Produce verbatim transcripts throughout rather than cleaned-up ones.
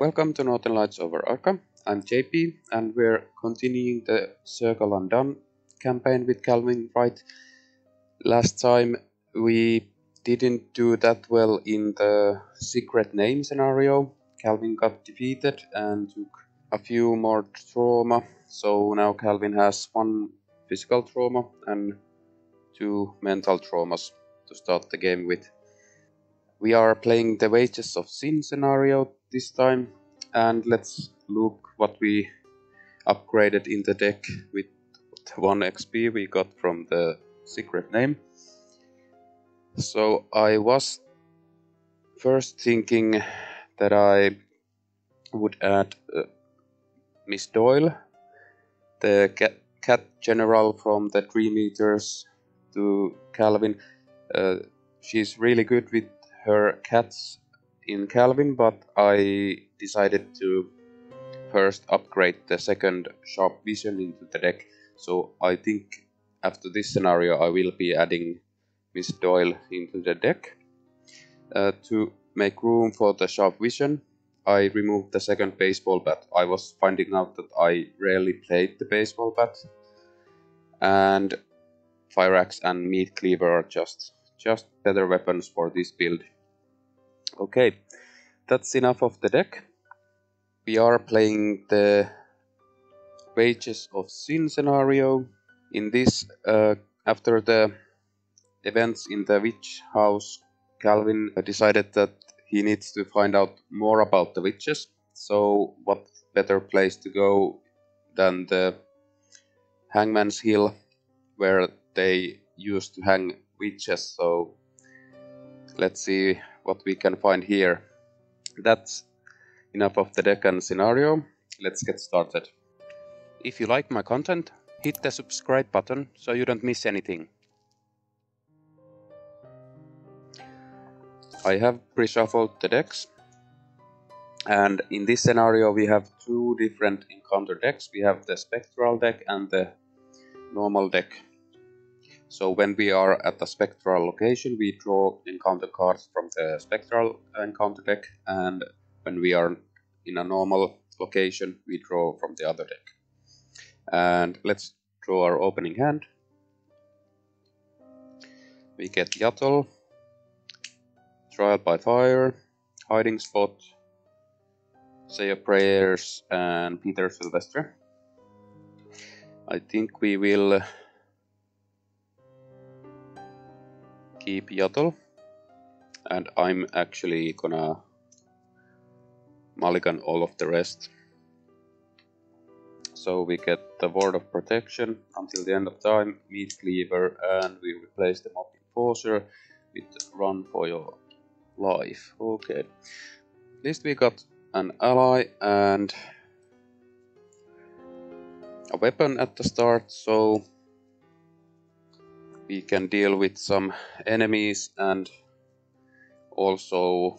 Welcome to Northern Lights Over Arkham. I'm J P and we're continuing the Circle Undone campaign with Calvin Wright. Last time we didn't do that well in the secret name scenario. Calvin got defeated and took a few more trauma, so now Calvin has one physical trauma and two mental traumas to start the game with. We are playing the Wages of Sin scenario this time, and let's look what we upgraded in the deck with the one X P we got from the secret name. So I was first thinking that I would add uh, Miss Doyle, the cat, cat general from the Dream Eaters, to Calvin. Uh, she's really good with her cats in Calvin, but I decided to first upgrade the second sharp vision into the deck, so I think after this scenario I will be adding Miss Doyle into the deck. Uh, to make room for the sharp vision, I removed the second baseball bat. I was finding out that I rarely played the baseball bat, and fire axe and meat cleaver are just just better weapons for this build. Okay, that's enough of the deck. We are playing the Wages of Sin scenario. In this, uh, after the events in the Witch House, Calvin decided that he needs to find out more about the witches. So what better place to go than the Hangman's Hill, where they used to hang witches. So let's see what we can find here. That's enough of the deck and scenario. Let's get started. If you like my content, hit the subscribe button so you don't miss anything. I have reshuffled the decks, and in this scenario we have two different encounter decks. We have the spectral deck and the normal deck. So when we are at the spectral location, we draw encounter cards from the spectral encounter deck, and when we are in a normal location, we draw from the other deck. And let's draw our opening hand. We get Yaotl, Trial by Fire, Hiding Spot, Say Your Prayers, and Peter Sylvester. I think we will keep Yaotl, and I'm actually gonna mulligan all of the rest. So we get the Ward of Protection until the end of time, Meat Cleaver, and we replace the Mob Enforcer with Run for Your Life. Okay, at least we got an ally and a weapon at the start, so we can deal with some enemies, and also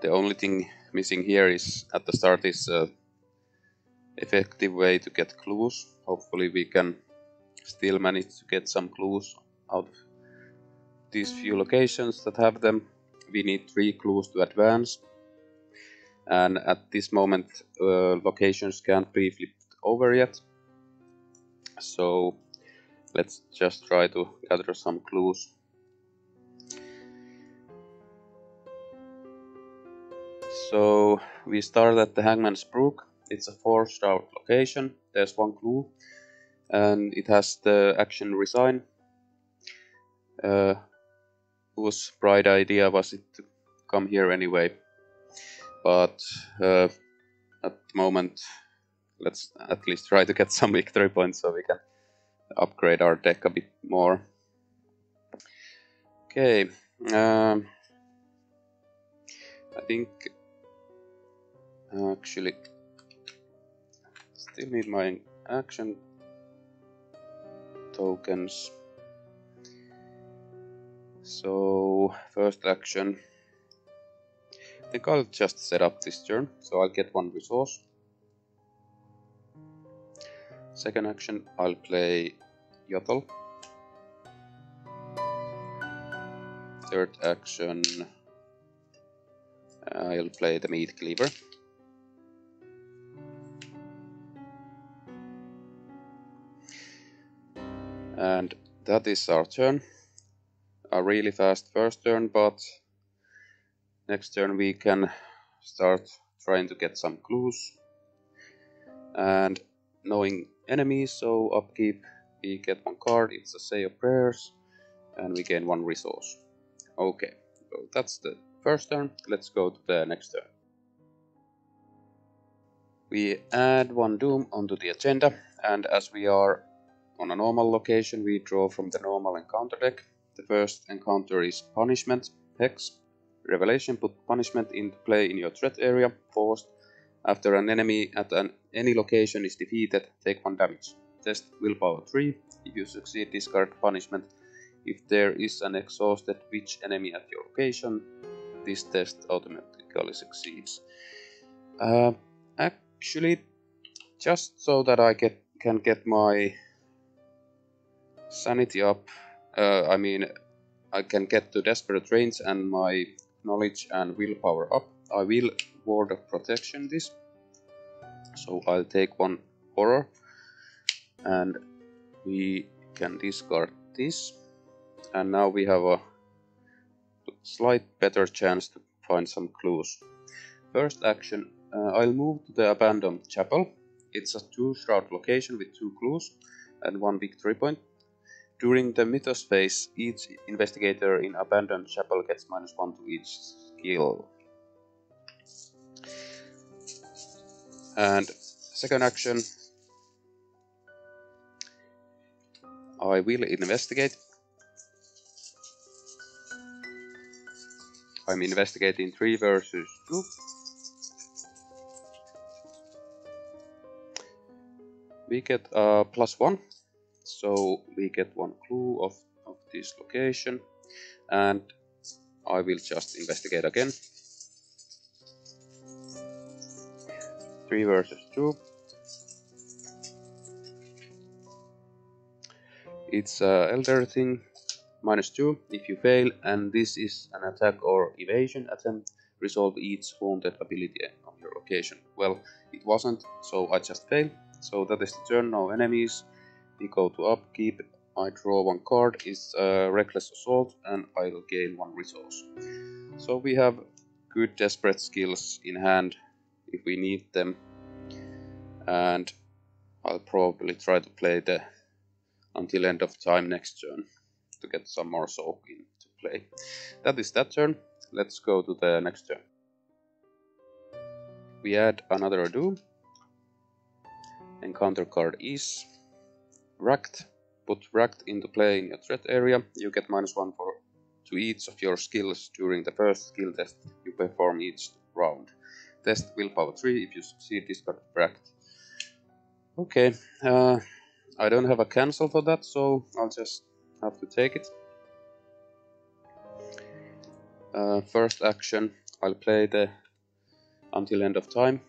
the only thing missing here is at the start is an effective way to get clues. Hopefully we can still manage to get some clues out of these few locations that have them. We need three clues to advance, and at this moment uh, locations can't be flipped over yet, so let's just try to gather some clues. So we start at the Hangman's Brook. It's a four-star location. There's one clue, and it has the action Resign. Uh, whose bright idea was it to come here anyway? But uh, at the moment, let's at least try to get some victory points so we can upgrade our deck a bit more. Okay, um, I think actually still need my action tokens. So first action, I think I'll just set up this turn, so I'll get one resource. Second action, I'll play Yaotl. Third action, I'll play the meat cleaver. And that is our turn. A really fast first turn, but next turn we can start trying to get some clues. And knowing enemies, so upkeep, we get one card, it's a Say of Prayers, and we gain one resource. Okay, so that's the first turn. Let's go to the next turn. We add one doom onto the agenda, and as we are on a normal location, we draw from the normal encounter deck. The first encounter is Punishment, Hex. Revelation, put punishment into play in your threat area, forced. After an enemy at an, any location is defeated, take one damage. Test willpower three. If you succeed, discard punishment. If there is an exhausted witch enemy at your location, this test automatically succeeds. Uh, actually, just so that I get, can get my sanity up, uh, I mean, I can get to desperate range and my knowledge and willpower up, I will Ward of Protection this. So I'll take one horror, and we can discard this. And now we have a slight better chance to find some clues. First action, uh, I'll move to the Abandoned Chapel. It's a two shroud location with two clues and one victory point. During the Mythos phase, each investigator in Abandoned Chapel gets minus one to each skill. And second action, I will investigate. I'm investigating three versus two. We get a plus one, so we get one clue of, of this location, and I will just investigate again. Three versus two. It's uh, elder thing, minus two if you fail, and this is an attack or evasion attempt. Resolve each haunted ability on your location. Well, it wasn't, so I just failed. So that is the turn. No enemies. We go to upkeep. I draw one card. It's a Reckless Assault, and I'll gain one resource. So we have good desperate skills in hand if we need them, and I'll probably try to play the until end of time next turn to get some more soak into play. That is that turn. Let's go to the next turn. We add another doom. Encounter card is Wracked. Put Wracked into play in your threat area. You get minus one for to each of your skills during the first skill test you perform each round. Test willpower three. If you succeed, discard Wracked. Okay, uh, I don't have a cancel for that, so I'll just have to take it. Uh, first action, I'll play the Until End of Time.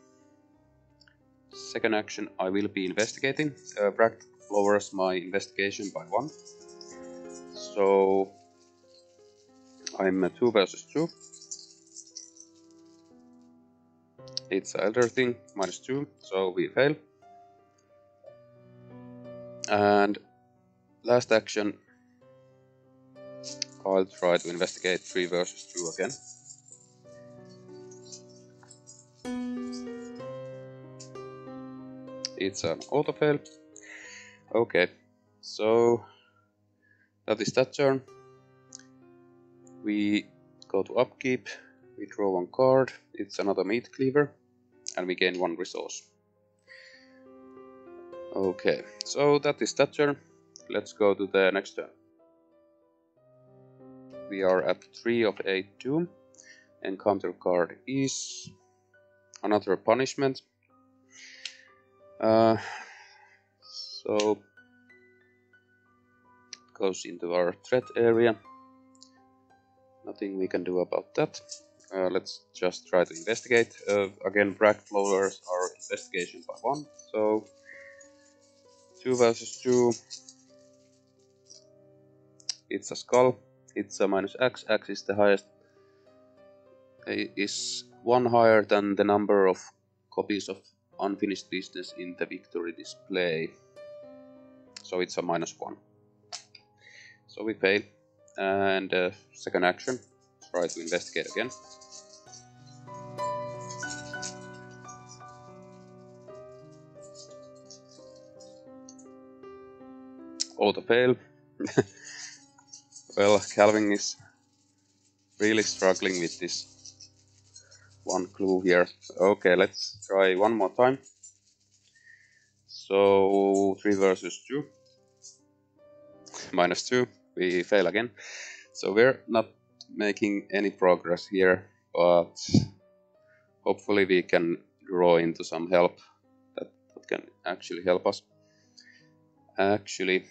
Second action, I will be investigating. Uh, Wracked lowers my investigation by one. So I'm two versus two. It's an elder thing, minus two, so we fail. And last action, I'll try to investigate three versus two again. It's an auto fail. Okay, so that is that turn. We go to upkeep, we draw one card, it's another meat cleaver, and we gain one resource. Okay, so that is that turn. Let's go to the next turn. We are at three of eight doom. Encounter card is another punishment. Uh, so goes into our threat area. Nothing we can do about that. Uh, let's just try to investigate. Uh, again, Wracked lowers our investigation by one, so two versus two. It's a skull. It's a minus X. X is the highest. It is one higher than the number of copies of unfinished business in the victory display. So it's a minus one. So we fail. And uh, second action, try to investigate again. Auto fail. Well, Calvin is really struggling with this one clue here. Okay, let's try one more time. So three versus two, minus two, we fail again. So we're not making any progress here, but hopefully we can draw into some help that, that can actually help us. Actually,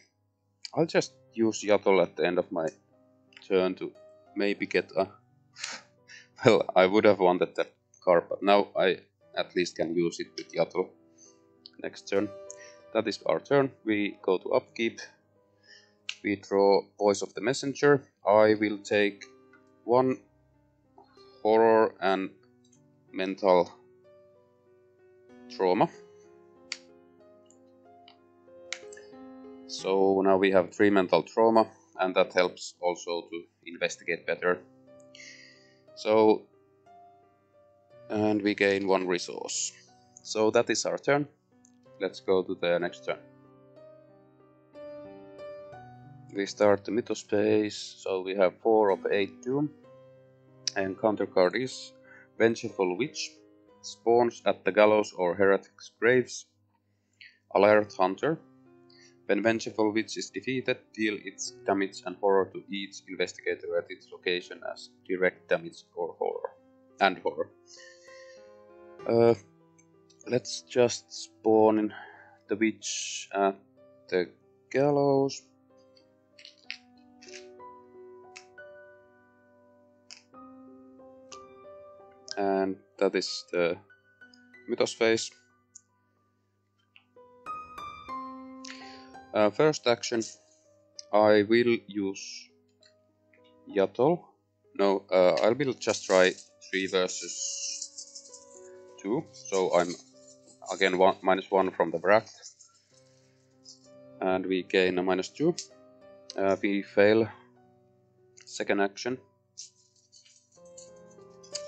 I'll just use Yaotl at the end of my turn to maybe get a... Well, I would have wanted that card, but now I at least can use it with Yaotl next turn. That is our turn. We go to upkeep. We draw Voice of the Messenger. I will take one horror and mental trauma. So now we have three mental trauma, and that helps also to investigate better. So, and we gain one resource. So that is our turn. Let's go to the next turn. We start the mythospace, so we have four of eight doom, and counter card is Vengeful Witch, spawns at the gallows or heretics' graves, alert hunter. When Vengeful Witch is defeated, deal its damage and horror to each investigator at its location as direct damage or horror. And horror. Uh, let's just spawn the witch at the gallows. And that is the Mythos phase. Uh, first action, I will use Yaotl. No, uh, I will just try three versus two, so I'm again one, minus one from the bracket. And we gain a minus two. Uh, we fail. Second action.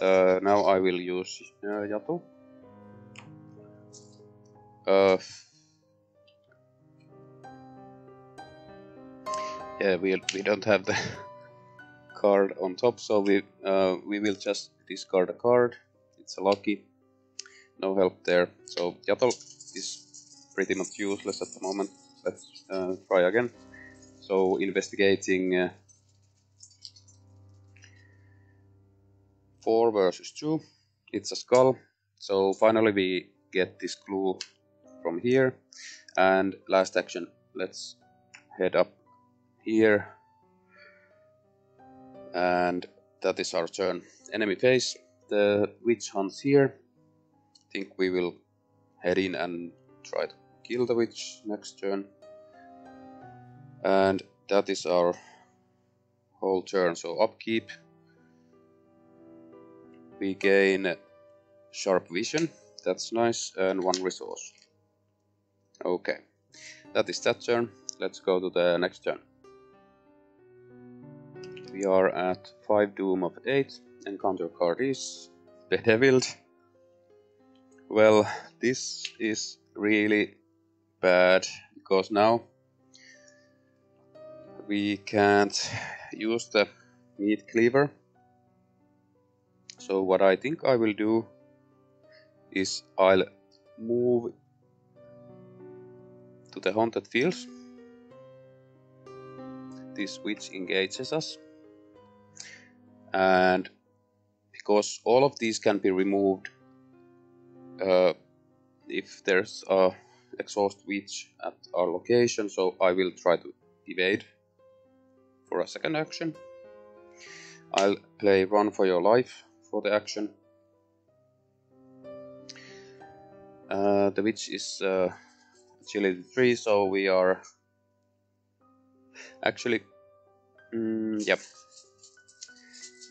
Uh, now I will use uh, Yaotl. Uh, Yeah, we, we don't have the card on top, so we uh, we will just discard a card. It's a lucky. No help there. So Yaotl is pretty much useless at the moment. Let's uh, try again. So investigating uh, four versus two. It's a skull. So finally we get this clue from here. And last action, let's head up here, and that is our turn. Enemy phase, the witch hunts here. I think we will head in and try to kill the witch next turn, and that is our whole turn. So upkeep, we gain sharp vision, that's nice, and one resource. Okay, that is that turn. Let's go to the next turn. We are at five doom of eight, and counter card is Bedeviled. Well, this is really bad, because now we can't use the meat cleaver. So what I think I will do is I'll move to the haunted fields. This witch engages us. And because all of these can be removed uh, if there's a exhaust witch at our location, so I will try to evade for a second action. I'll play Run for Your Life for the action. Uh, the witch is uh, agility three, so we are actually mm, yep.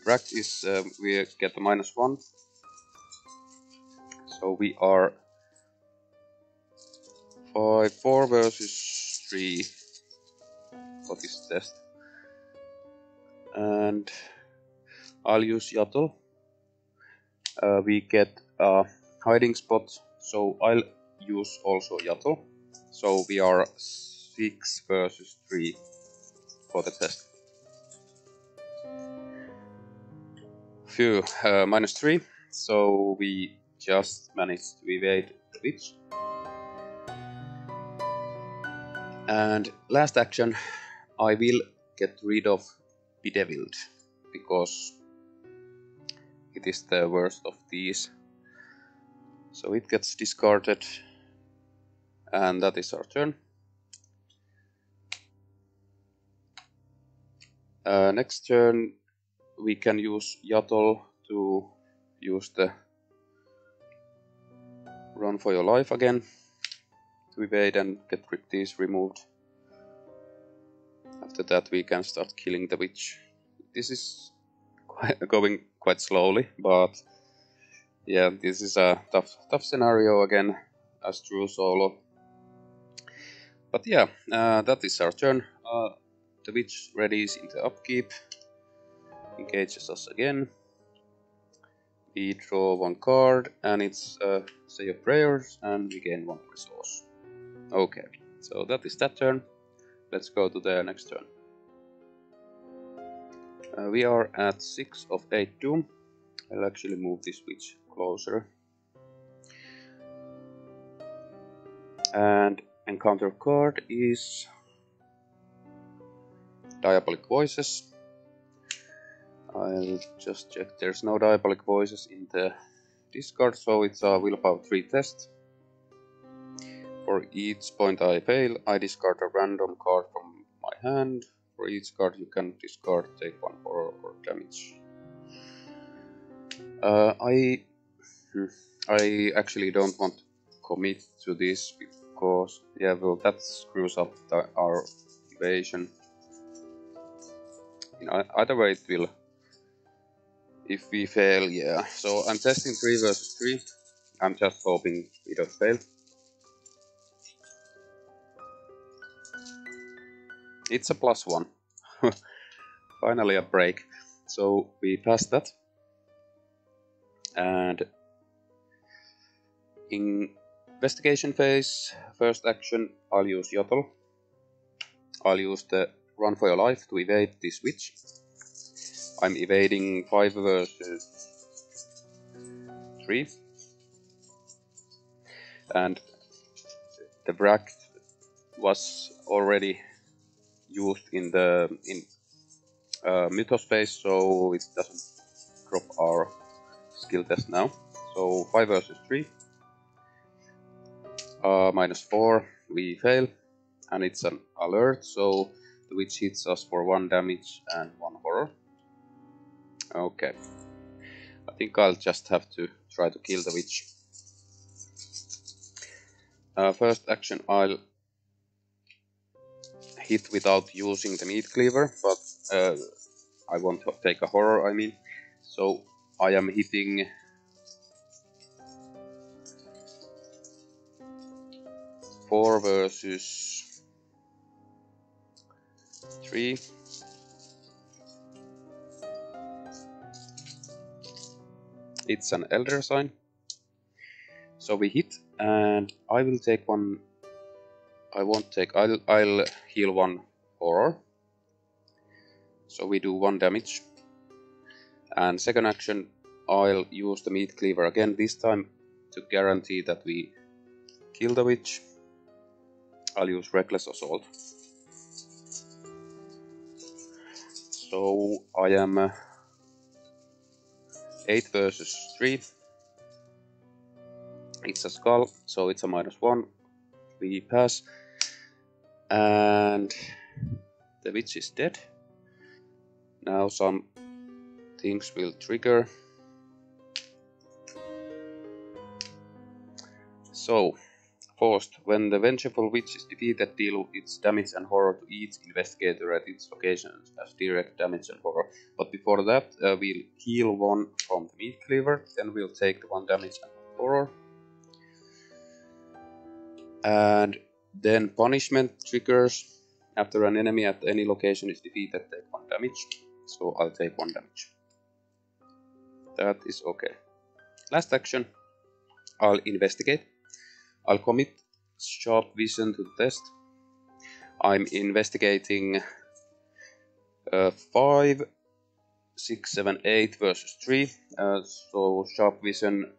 Rack is uh, we get a minus one So we are five, four versus three. For this test. And I'll use Yaotl. Uh, we get a hiding spot, so I'll use also Yaotl. So we are six versus three for the test. Phew, uh, minus three. So we just managed to evade the witch. And last action, I will get rid of Bedeviled, because it is the worst of these. So it gets discarded, and that is our turn. Uh, next turn we can use Yaotl to use the run for your life again to evade and get these removed. After that we can start killing the witch. This is quite, going quite slowly, but yeah, this is a tough, tough scenario again, as true solo. But yeah, uh, that is our turn. Uh, the witch readies into upkeep, engages us again. We draw one card, and it's uh, Say Your Prayers, and we gain one resource. Okay, so that is that turn. Let's go to the next turn. Uh, we are at six of eight doom. I'll actually move this witch closer. And encounter card is Diabolic Voices. I'll just check, there's no Diabolic Voices in the discard, so it's a Willpower three test. For each point I fail, I discard a random card from my hand. For each card you can discard, take one horror or damage. Uh, I I actually don't want to commit to this, because yeah, well, that screws up the, our evasion. In either way, it will. If we fail, yeah. So I'm testing three versus three. I'm just hoping we don't fail. It's a plus one. Finally a break. So we pass that. And in investigation phase, first action, I'll use Yaotl. I'll use the run for your life to evade this witch. I'm evading five versus three. And the brack was already used in the in uh, mythos phase, so it doesn't drop our skill test now. So five versus three, uh, minus four, we fail, and it's an alert, so the witch hits us for one damage and one horror. Okay, I think I'll just have to try to kill the witch. Uh, first action, I'll hit without using the meat cleaver, but uh, I won't take a horror, I mean. So I am hitting four versus three. It's an Elder Sign. So we hit, and I will take one. I won't take, I'll, I'll heal one horror. So we do one damage. And second action, I'll use the meat cleaver again, this time to guarantee that we kill the witch. I'll use Reckless Assault. So I am uh, eight versus three. It's a skull, so it's a minus one. We pass. And the witch is dead. Now some things will trigger. So, forced. When the vengeful witch is defeated, deal its damage and horror to each investigator at its location as direct damage and horror. But before that, uh, we'll heal one from the meat cleaver, then we'll take the one damage and horror. And then punishment triggers. After an enemy at any location is defeated, take one damage. So I'll take one damage. That is okay. Last action. I'll investigate. I'll commit sharp vision to the test. I'm investigating uh, five, six, seven, eight versus three. Uh, so sharp vision,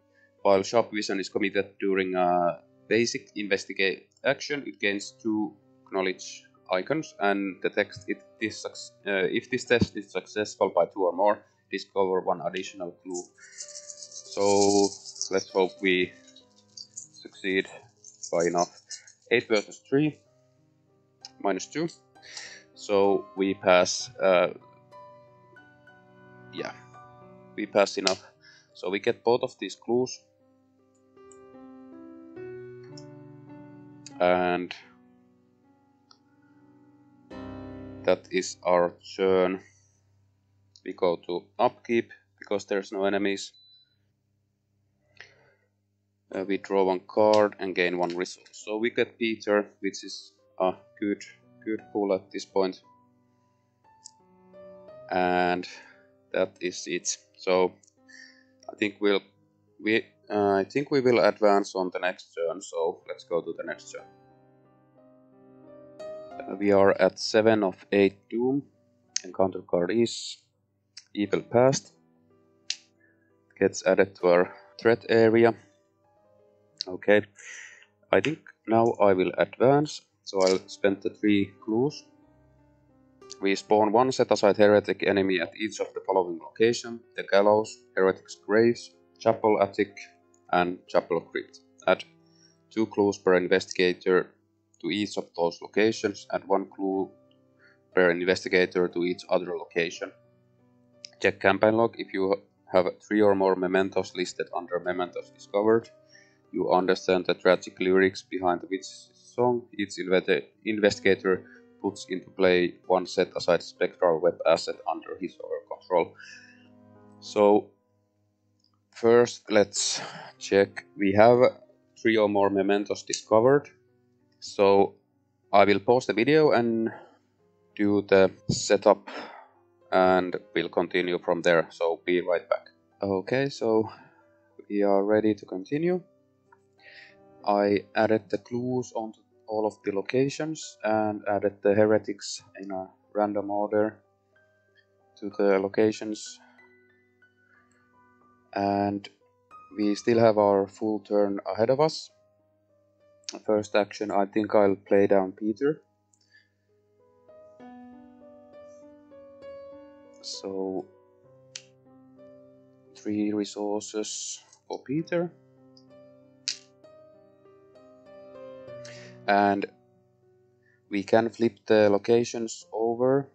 while sharp vision is committed during a basic investigate action, it gains two knowledge icons and detects it. This, uh, if this test is successful by two or more, discover one additional clue. So let's hope we succeed by enough. eight versus three, minus two. So we pass. Uh, yeah, we pass enough. So we get both of these clues. And that is our turn. We go to upkeep because there's no enemies. Uh, we draw one card and gain one resource. So we get Peter, which is a good, good pull at this point. And that is it. So I think we'll, we, uh, I think we will advance on the next turn. So let's go to the next turn. Uh, we are at seven of eight doom. Encounter card is Evil Past. Gets added to our threat area. Okay, I think now I will advance, so I'll spend the three clues. We spawn one set-aside heretic enemy at each of the following locations: the gallows, heretic's graves, chapel attic, and chapel crypt. Add two clues per investigator to each of those locations, and one clue per investigator to each other location. Check campaign log if you have three or more mementos listed under Mementos Discovered. You understand the tragic lyrics behind the witch's song. Each investigator puts into play one set-aside spectral web asset under his or her control. So, first let's check. We have three or more mementos discovered. So, I will pause the video and do the setup, and we'll continue from there. So, be right back. Okay, so we are ready to continue. I added the clues on all of the locations and added the heretics in a random order to the locations. And we still have our full turn ahead of us. First action, I think I'll play down Peter. So, three resources for Peter. And we can flip the locations over,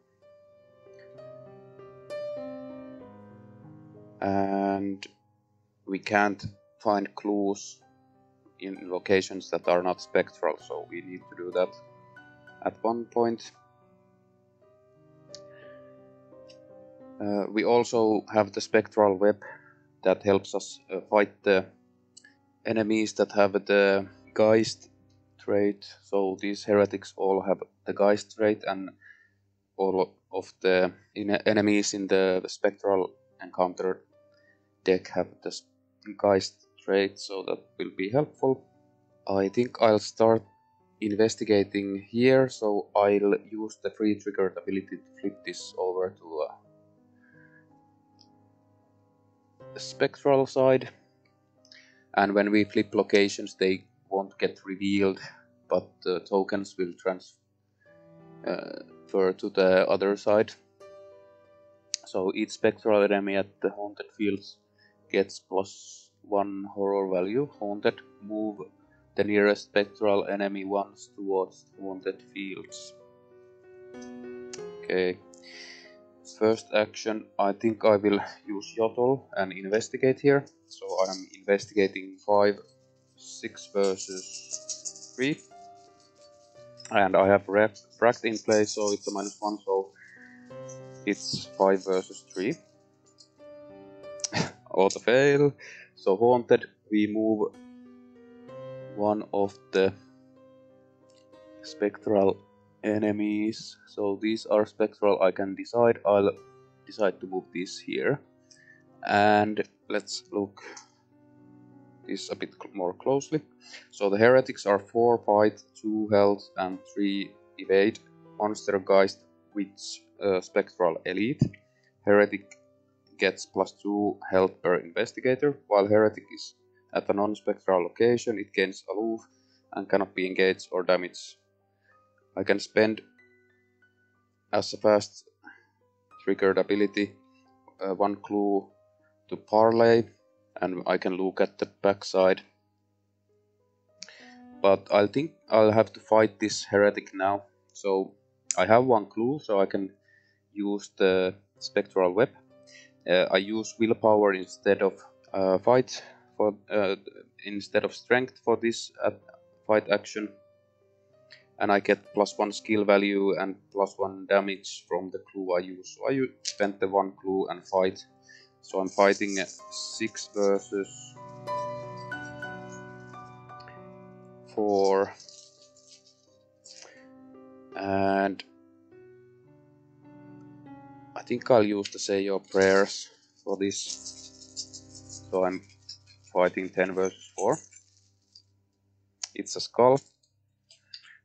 and we can't find clues in locations that are not spectral, so we need to do that at one point. Uh, we also have the spectral web that helps us uh, fight the enemies that have the Geist trait. So these heretics all have the Geist trait, and all of the in enemies in the spectral encounter deck have the Geist trait, so that will be helpful. I think I'll start investigating here, so I'll use the free triggered ability to flip this over to the spectral side, and when we flip locations they won't get revealed, but the tokens will transfer to the other side. So each spectral enemy at the haunted fields gets plus one horror value. Haunted, move the nearest spectral enemy once towards haunted fields. Okay, first action, I think I will use Yaotl and investigate here. So I'm investigating five, six versus three, and I have Wrath in play, so it's a minus one, so it's five versus three. Auto fail. So haunted, we move one of the spectral enemies. So these are spectral. I can decide. I'll decide to move this here. And let's look this a bit more closely. So the heretics are four fight, two health, and three evade. Monster Geist Witch uh, Spectral Elite. Heretic gets plus two health per investigator. While heretic is at a non-spectral location, it gains aloof and cannot be engaged or damaged. I can spend as a fast triggered ability uh, one clue to parlay, and I can look at the backside. But I think I'll have to fight this heretic now. So I have one clue, so I can use the spectral web. Uh, I use willpower instead of uh, fight for uh, instead of strength for this uh, fight action, and I get plus one skill value and plus one damage from the clue I use. So I spend the one clue and fight. So I'm fighting six versus four, and I think I'll use the Say Your Prayers for this. So I'm fighting ten versus four. It's a skull.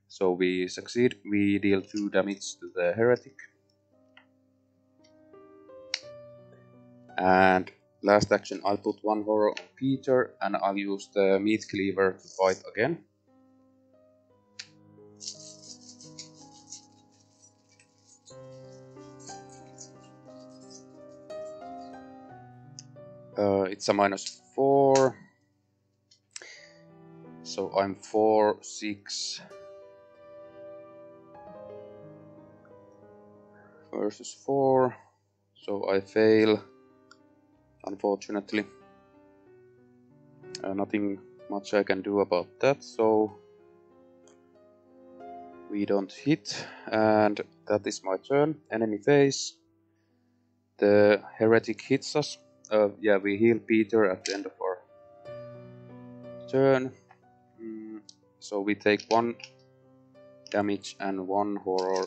So we succeed. We deal two damage to the heretic. And last action, I'll put one horror on Peter, and I'll use the meat cleaver to fight again. Uh, it's a minus four, so I'm four, six versus four, so I fail, unfortunately. Uh, nothing much I can do about that, so we don't hit, and that is my turn. Enemy phase, the heretic hits us. Uh, yeah, we heal Peter at the end of our turn. Mm, so we take one damage and one horror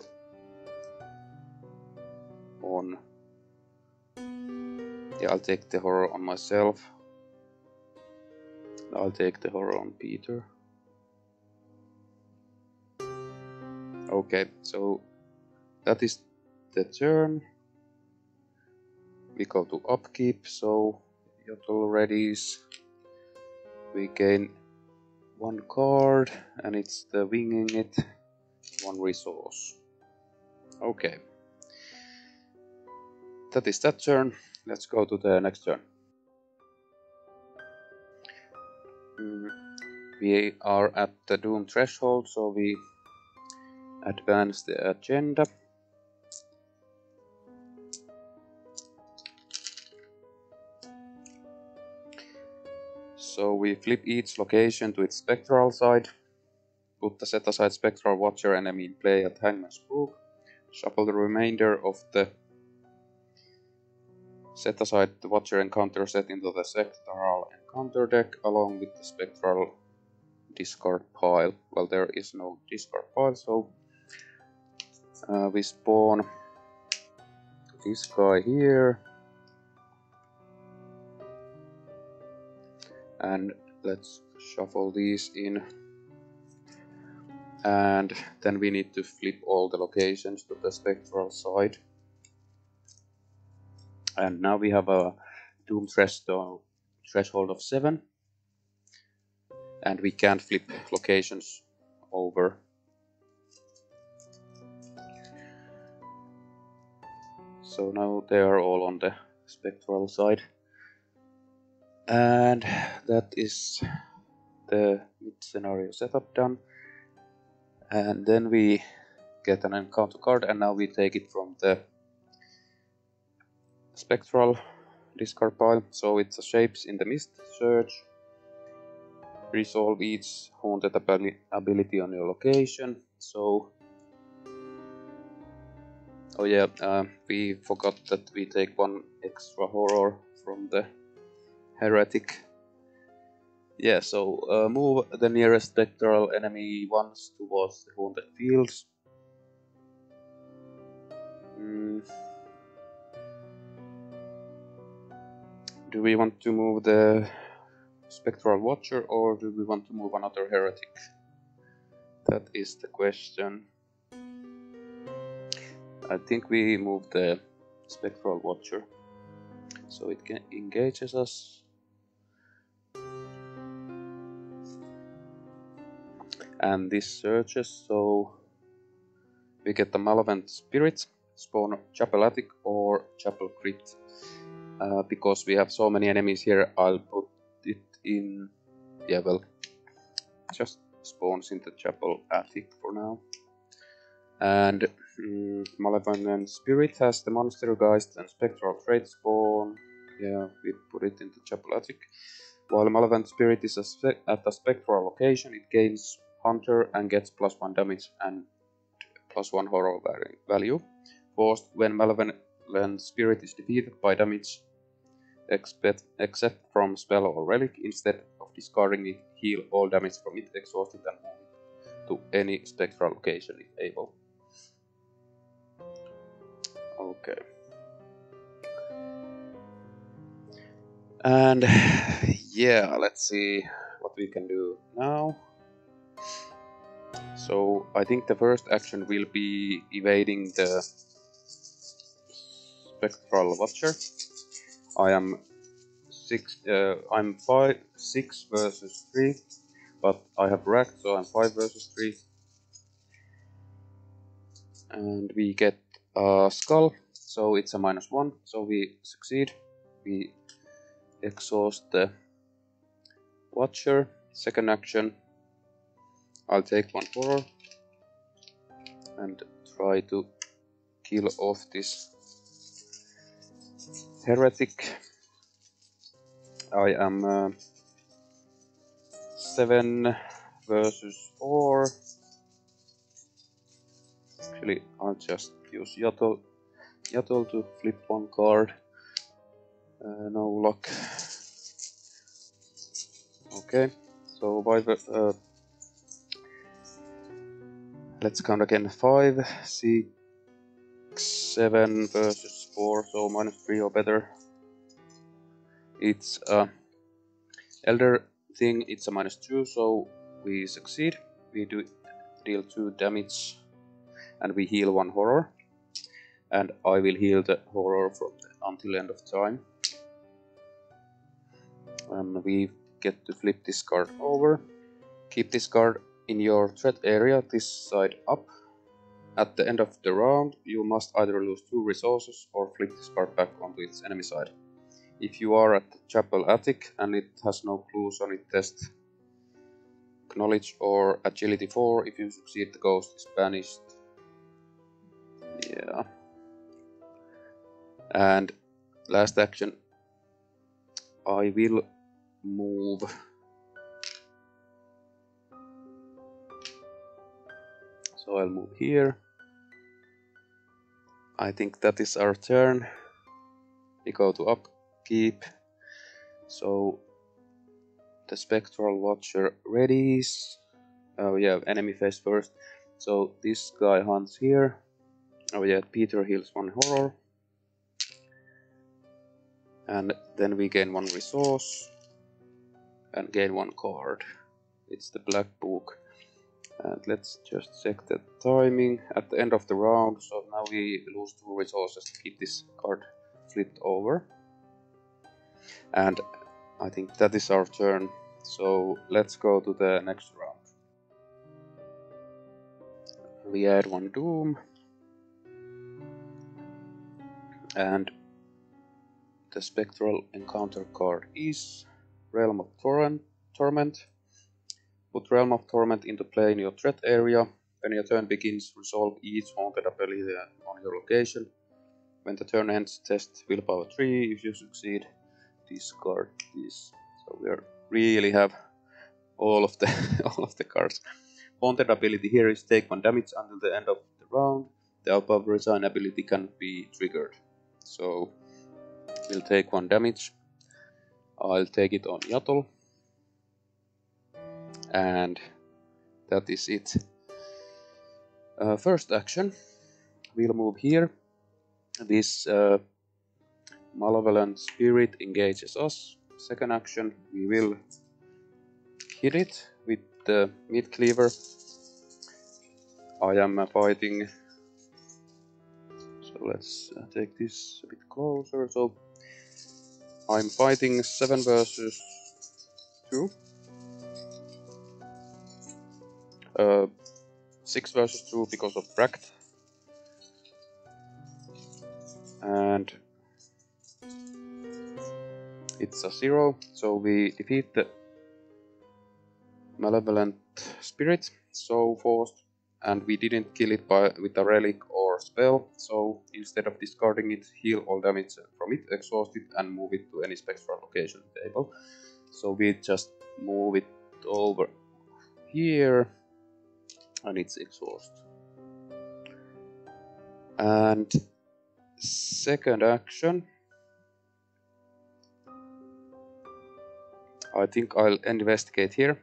on... Yeah, I'll take the horror on myself. I'll take the horror on Peter. Okay, so that is the turn. We go to upkeep, so Yaotl readies. We gain one card, and it's the winging it, one resource. Okay. That is that turn. Let's go to the next turn. Mm, we are at the Doom threshold, so we advance the agenda. So we flip each location to its spectral side, put the set-aside Spectral Watcher enemy in play at Hangman's Brook, shuffle the remainder of the set-aside Watcher encounter set into the Spectral Encounter deck along with the Spectral discard pile. Well, there is no discard pile, so uh, we spawn this guy here. And let's shuffle these in, and then we need to flip all the locations to the spectral side. And now we have a Doom threshold threshold of seven, and we can't flip locations over. So now they are all on the spectral side. And that is the mid-scenario setup done. And then we get an encounter card, and now we take it from the spectral discard pile. So it's a Shapes in the Mist search. Resolve each haunted ability on your location. So... Oh yeah, uh, we forgot that we take one extra horror from the heretic, Yeah, so uh, move the nearest spectral enemy once towards the haunted fields. Mm. Do we want to move the Spectral Watcher, or do we want to move another heretic? That is the question. I think we move the Spectral Watcher, so it can engages us. And this searches, so we get the Malevolent Spirit, spawn Chapel Attic or Chapel Crypt. Uh, because we have so many enemies here, I'll put it in, yeah, well, just spawns in the Chapel Attic for now. And um, Malevolent Spirit has the Monster Geist and Spectral Trait spawn, yeah, we put it in the Chapel Attic. While Malevolent Spirit is a at a spectral location, it gains Hunter and gets plus one damage and plus one horror value. Forced when Malevolent Spirit is defeated by damage, expect, except from spell or relic, instead of discarding it, heal all damage from it, exhaust it and move it to any spectral location if able. Okay. And yeah, let's see what we can do now. So I think the first action will be evading the Spectral Watcher. I am six. Uh, I'm five, six versus three, but I have racked, so I'm five versus three. And we get a skull, so it's a minus one. So we succeed. We exhaust the Watcher. Second action. I'll take one horror and try to kill off this heretic. I am uh, seven versus four. Actually, I'll just use Yaotl, Yaotl to flip one card. Uh, no luck. Okay, so by the uh, let's count again, five, six, seven versus four, so minus three or better. It's a elder thing, it's a minus two, so we succeed. We do deal two damage and we heal one horror. And I will heal the horror from the, until end of time. And we get to flip this card over, keep this card in your threat area, this side up. At the end of the round, you must either lose two resources or flip this card back onto its enemy side. If you are at the Chapel Attic and it has no clues on it, test Knowledge or Agility four. If you succeed, the ghost is banished. Yeah. And last action. I will move... So I'll move here. I think that is our turn. We go to upkeep. So the Spectral Watcher readies. Oh yeah, enemy face first. So this guy hunts here. Oh yeah, Peter heals one horror. And then we gain one resource. And gain one card. It's the Black Book. And let's just check the timing at the end of the round, so now we lose two resources to keep this card flipped over. And I think that is our turn, so let's go to the next round. We add one doom. And the spectral encounter card is Realm of Torment. Put Realm of Torment into play in your threat area. When your turn begins, resolve each haunted ability on your location. When the turn ends, test Willpower three. If you succeed, discard this. So we are really have all of the all of the cards. Haunted ability here is take one damage until the end of the round. The above resign ability can be triggered. So we'll take one damage. I'll take it on Yaotl. and that is it. Uh, first action, we'll move here. This uh, Malevolent Spirit engages us. Second action, we will hit it with the meat cleaver. I am uh, fighting, so let's uh, take this a bit closer. So I'm fighting seven versus two, uh, six versus two because of Bract, and it's a zero, so we defeat the Malevolent Spirit, so forced. And we didn't kill it by, with a relic or spell, so instead of discarding it, heal all damage from it, exhaust it and move it to any spectral location table. So we just move it over here, and it's exhaust. And second action, I think I'll investigate here.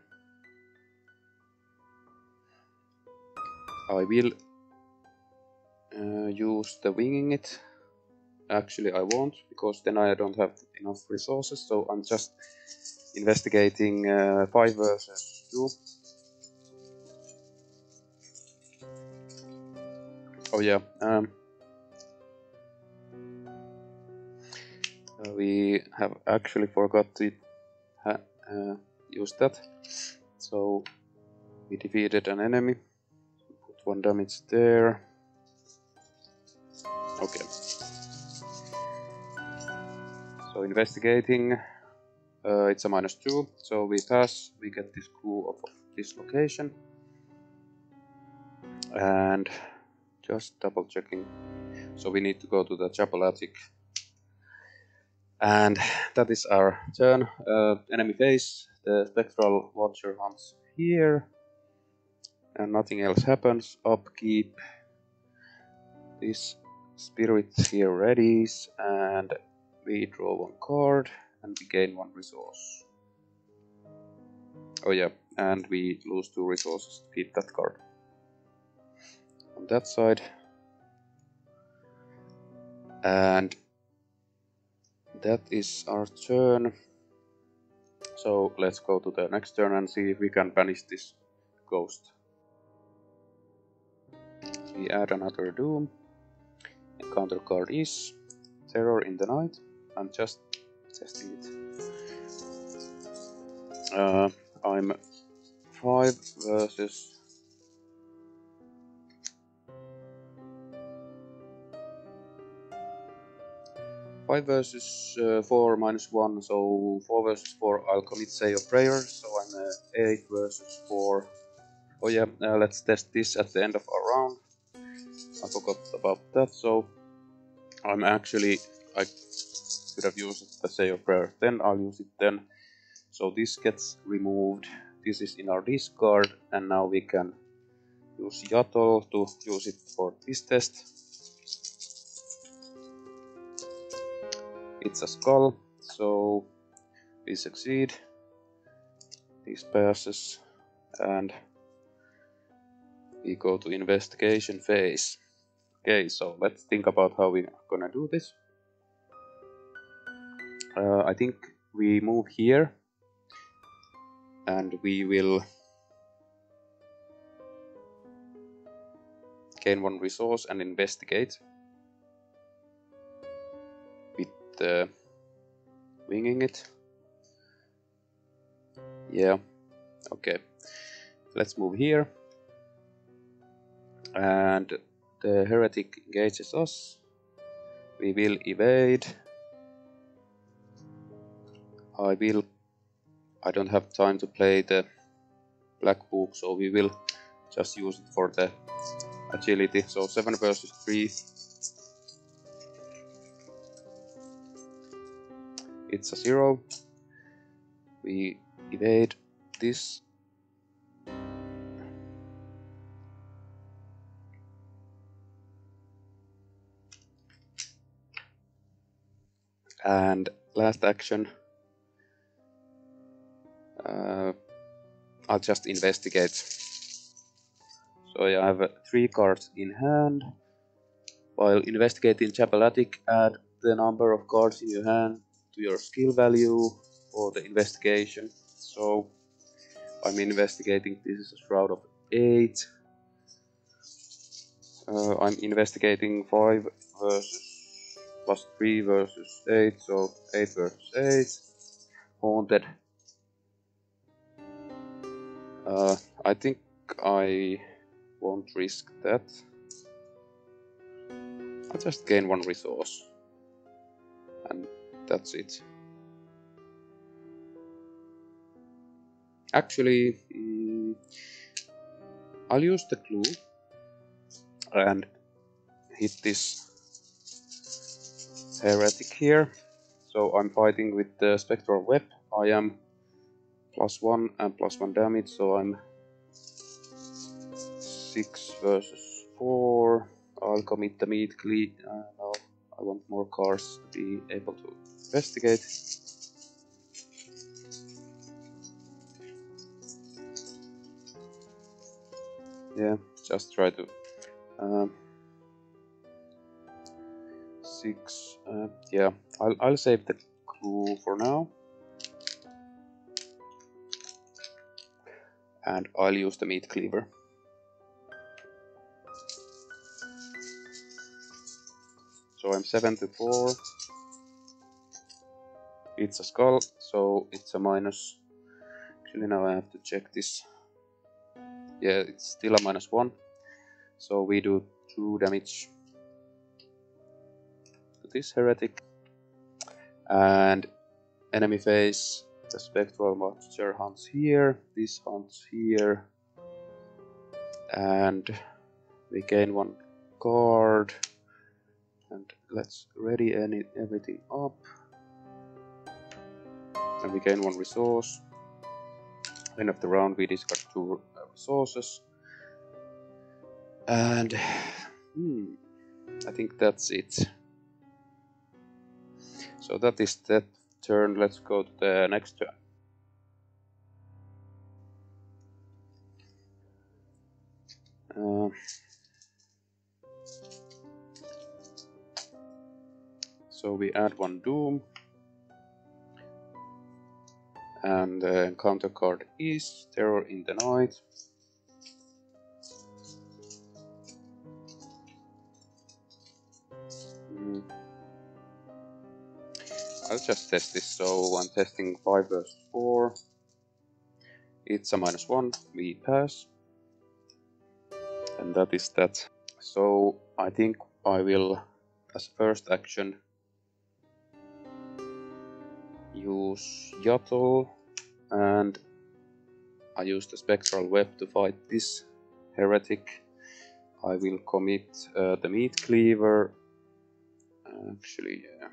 I will uh, use the winging it. Actually, I won't, because then I don't have enough resources, so I'm just investigating uh, five versus two. Oh yeah, um, we have actually forgot to ha uh, use that, so we defeated an enemy. One damage there. Okay. So investigating. Uh, it's a minus two. So we pass. We get this clue of this location. And just double checking. So we need to go to the chapel attic. And that is our turn. Uh, enemy phase. The Spectral Watcher hunts here. And nothing else happens. Upkeep. This spirit here readies, and we draw one card, and we gain one resource. Oh yeah, and we lose two resources to keep that card. On that side. And that is our turn. So let's go to the next turn and see if we can banish this ghost. We add another doom. Encounter card is Terror in the Night. I'm just testing it. Uh, I'm five versus... five versus four, minus one, so four versus four, I'll commit Say of Prayer, so I'm uh, eight versus four. Oh yeah, uh, let's test this at the end of our round. I forgot about that, so I'm actually, I could have used the Say of Prayer then, I'll use it then. So this gets removed, this is in our discard, and now we can use Yaotl to use it for this test. It's a skull, so we succeed, this passes, and we go to investigation phase. Okay, so let's think about how we're gonna do this. Uh, I think we move here, and we will gain one resource and investigate with uh, winging it. Yeah, okay. Let's move here. And the heretic engages us. We will evade. I will... I don't have time to play the black book, so we will just use it for the agility. So seven versus three. It's a zero. We evade this. And last action, uh, I'll just investigate. So yeah, I have three cards in hand. While investigating Chapel Attic, add the number of cards in your hand to your skill value for the investigation. So I'm investigating. This is a shroud of eight. Uh, I'm investigating five versus plus three versus eight, so eight versus eight. Haunted. Uh, I think I won't risk that. I'll just gain one resource, and that's it. Actually, mm, I'll use the clue and hit this heretic here. So I'm fighting with the spectral web. I am plus one and plus one damage, so I'm six versus four. I'll commit the meat cleave. Uh, no, I want more cars to be able to investigate. Yeah, just try to. Um, six. Uh, yeah, I'll I'll save the clue for now, and I'll use the meat cleaver. So I'm seven to four. It's a skull, so it's a minus. Actually, now I have to check this. Yeah, it's still a minus one. So we do two damage to this heretic. And enemy phase, the spectral watcher hunts here, this hunts here. And we gain one card. And let's ready any, everything up. And we gain one resource. End of the round, we discard two resources. And hmm, I think that's it. So that is that turn. Let's go to the next turn. Uh, So we add one doom, and the encounter card is Terror in the Night. Mm. I'll just test this, so I'm testing five versus four. It's a minus one, we pass. And that is that. So I think I will, as first action, use Yaotl, and I use the spectral web to fight this heretic. I will commit uh, the meat cleaver. Actually, yeah,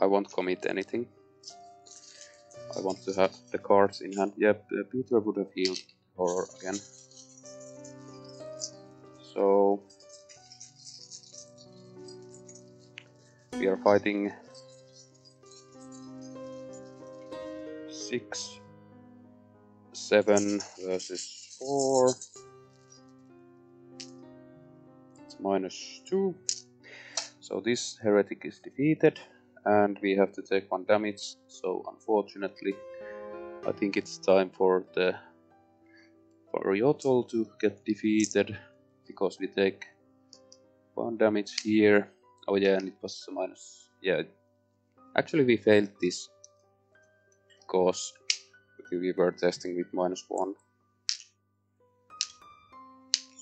I won't commit anything. I want to have the cards in hand. Yep, uh, Peter would have healed horror again. So we are fighting six, seven versus four. It's minus two. So this heretic is defeated, and we have to take one damage. So unfortunately, I think it's time for the for Yaotl to get defeated, because we take one damage here. Oh yeah, and it was a minus. Yeah, actually we failed this, because we were testing with minus one.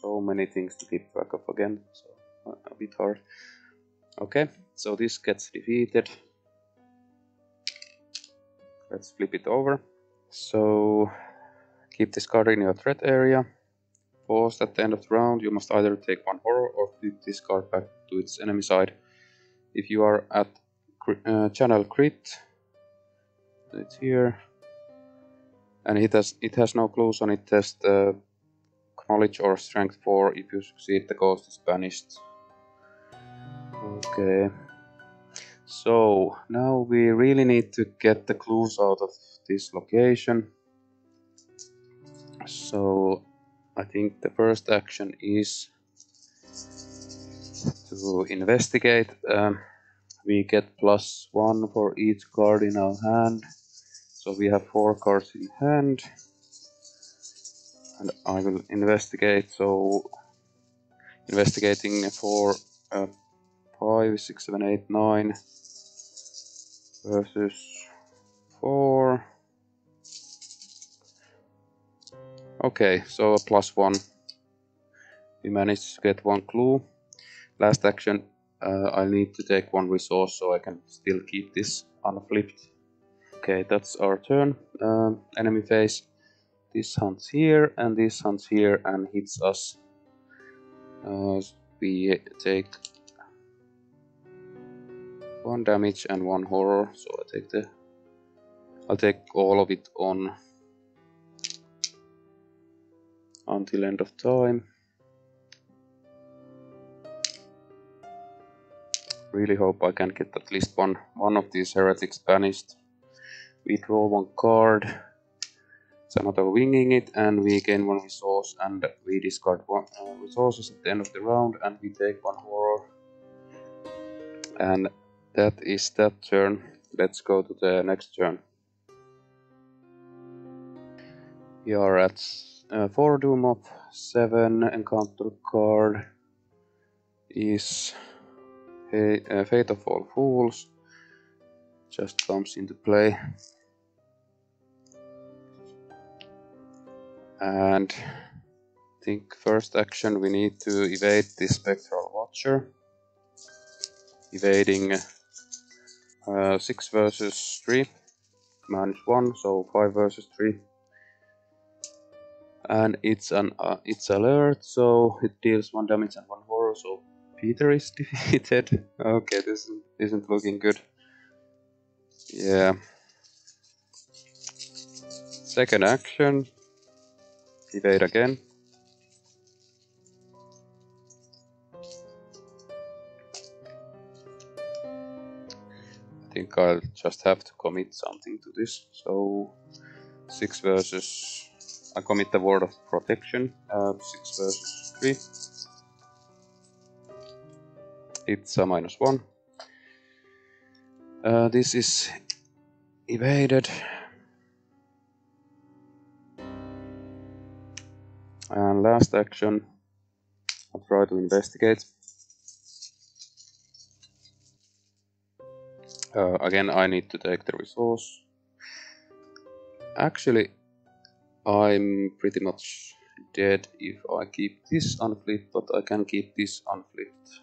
So many things to keep track of again, so a bit hard. Okay, so this gets defeated. Let's flip it over. So keep this card in your threat area. Paused at the end of the round, you must either take one horror or flip this card back to its enemy side. If you are at uh, channel crit, it's here, and it has it has no clues on it. Test uh, knowledge or strength four. If you succeed, the ghost is banished. Okay, so now we really need to get the clues out of this location. So I think the first action is to investigate. Um, we get plus one for each card in our hand, so we have four cards in hand, and I will investigate. So investigating for uh, five, six, seven, eight, nine versus four. Okay, so a plus one. We managed to get one clue. Last action, uh, I need to take one resource so I can still keep this unflipped. Okay, that's our turn. Um, enemy phase. This hunts here and this hunts here and hits us. Uh, we take one damage and one horror, so I take the. I'll take all of it on until end of time. Really hope I can get at least one one of these heretics banished. We draw one card. It's another winging it, and we gain one resource, and we discard one uh, resources at the end of the round, and we take one horror. And that is that turn. Let's go to the next turn. We are at Uh, four Doom of seven. Encounter card is a, a Fate of All Fools. Just comes into play. And I think first action we need to evade this Spectral Watcher. Evading uh, six versus three. Minus one, so five versus three. And it's an uh, it's alert, so it deals one damage and one horror. So Peter is defeated. Okay, this isn't, isn't looking good. Yeah. Second action, evade again. I think I'll just have to commit something to this. So six versus. I commit the word of protection, uh, six versus three. It's a minus one. Uh, this is evaded. And last action, I'll try to investigate. Uh, again, I need to take the resource. Actually, I'm pretty much dead if I keep this unflipped, but I can keep this unflipped.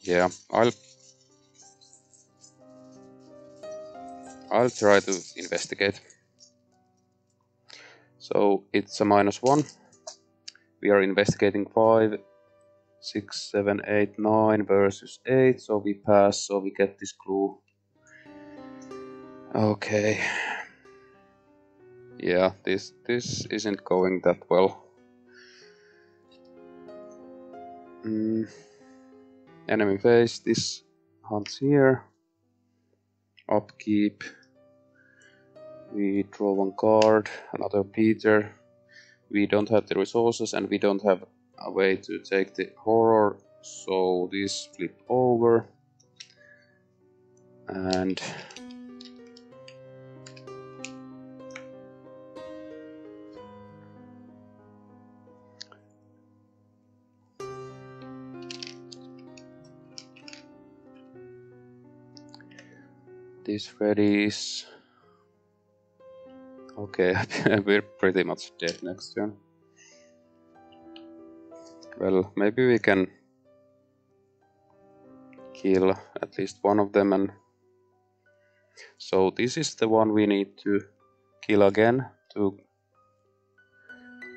Yeah, I'll... I'll try to investigate. So, it's a minus one. We are investigating five, six, seven, eight, nine versus eight, so we pass, so we get this clue. Okay. Yeah, this this isn't going that well. Mm. Enemy phase. This hunts here. Upkeep. We draw one card. Another Peter. We don't have the resources, and we don't have a way to take the horror. So this flip over. And. This readies. Okay, we're pretty much dead next turn. Well, maybe we can kill at least one of them, and so this is the one we need to kill again to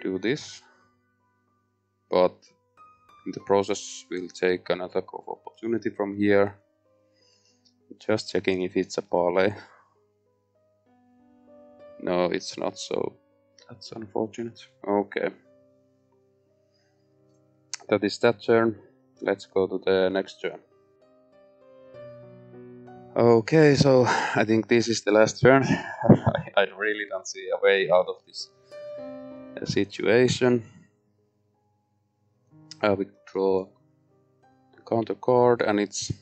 do this. But in the process, we'll take an attack of opportunity from here. Just checking if it's a parlay. No, it's not, so that's unfortunate. Okay. That is that turn. Let's go to the next turn. Okay, so I think this is the last turn. I really don't see a way out of this situation. Uh, we draw the counter card, and it's...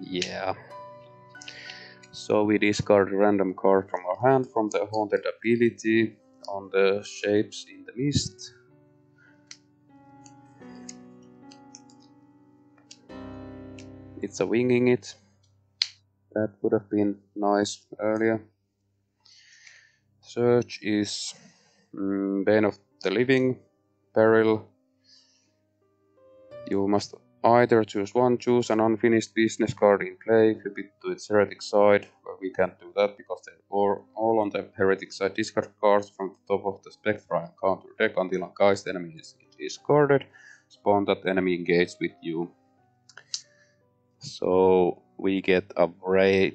yeah. So we discard a random card from our hand from the Haunted ability on the Shapes in the Mist. It's a winging it. That would have been nice earlier. Search is mm, Bane of the Living, Peril. You must either choose one, choose an unfinished business card in play, flip it to its heretic side, but well, we can't do that because they are all on the heretic side. Discard cards from the top of the Spectral and counter deck until a Geist enemy is discarded. Spawn that enemy engaged with you. So we get a Wraith,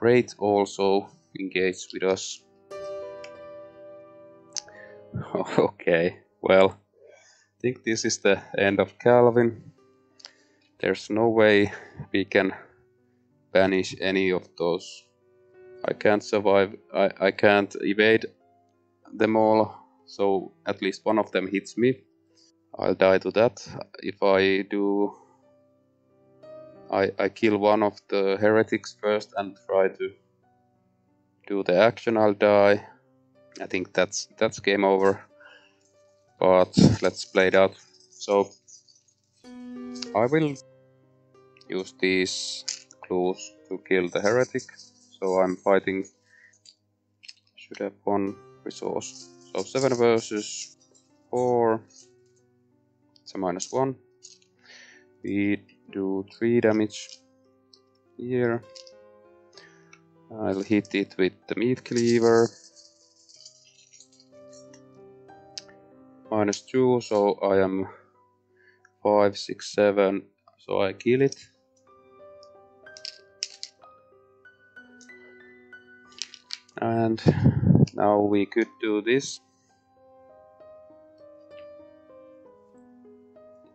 Wraith also engaged with us. Okay, well, I think this is the end of Calvin. There's no way we can banish any of those. I can't survive, I, I can't evade them all, so at least one of them hits me. I'll die to that. If I do, I, I kill one of the heretics first and try to do the action, I'll die. I think that's that's game over. But let's play it out. So I will use these clues to kill the heretic. So I'm fighting. Should have one resource. So seven versus four. It's a minus one. We do three damage here. I'll hit it with the meat cleaver. Minus two, so I am five, six, seven, so I kill it. And now we could do this.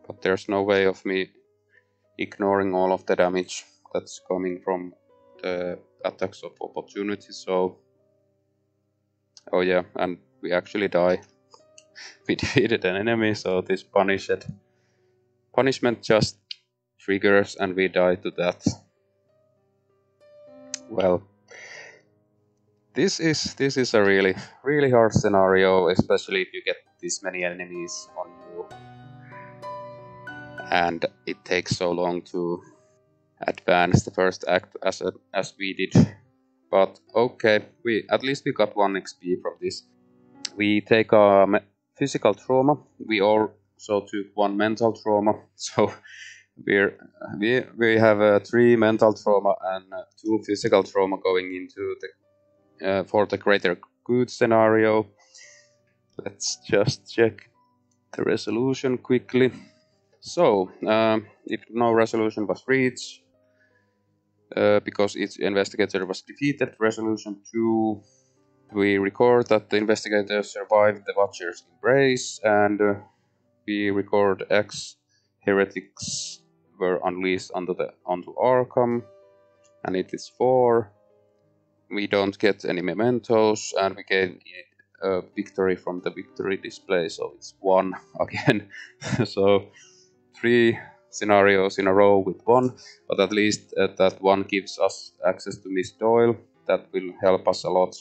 But there's no way of me ignoring all of the damage that's coming from the attacks of opportunity, so... oh yeah, and we actually die. We defeated an enemy, so this punished punishment just triggers and we die to that. Well, this is this is a really really hard scenario, especially if you get this many enemies on you and it takes so long to advance the first act as a, as we did. But okay, we at least we got one X P from this. We take a physical trauma. We also took one mental trauma, so we're we we have uh, three mental trauma and uh, two physical trauma going into the uh, for the greater good scenario. Let's just check the resolution quickly. So um, if no resolution was reached uh, because each investigator was defeated, resolution two. We record that the investigator survived the Watcher's embrace, and uh, we record X heretics were unleashed onto the onto Arkham, and it is four. We don't get any mementos, and we gain a victory from the victory display, so it's one again. So three scenarios in a row with one, but at least uh, that one gives us access to Miss Doyle. That will help us a lot.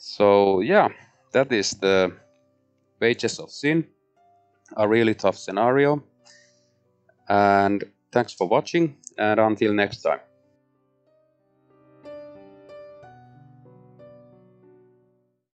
So yeah, that is the Wages of Sin, a really tough scenario, and thanks for watching, and until next time.